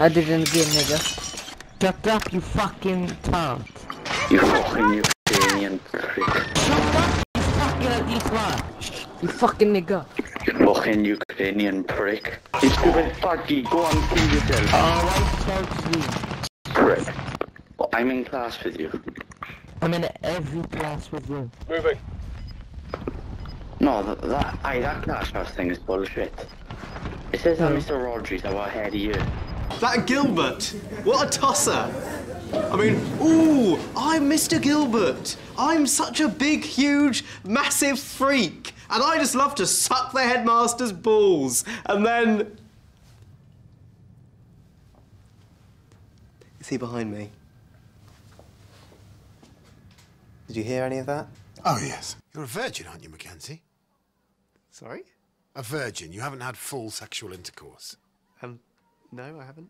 I didn't give nigga. Shut up, you fucking cunt. You fucking Ukrainian prick. Shut up, you fucking Adifa. You fucking nigga. You fucking Ukrainian prick. You stupid party, go and kill yourself. Alright, prick. I'm in class with you. I'm in every class with you. Moving. No, that class house thing is bullshit. It says that Mr. Rodriguez are ahead of you. That Gilbert! What a tosser! I mean, ooh, I'm Mr. Gilbert! I'm such a big, huge, massive freak! And I just love to suck the headmaster's balls, and then... Is he behind me? Did you hear any of that? Oh, yes. You're a virgin, aren't you, Mackenzie? Sorry? A virgin. You haven't had full sexual intercourse. No, I haven't.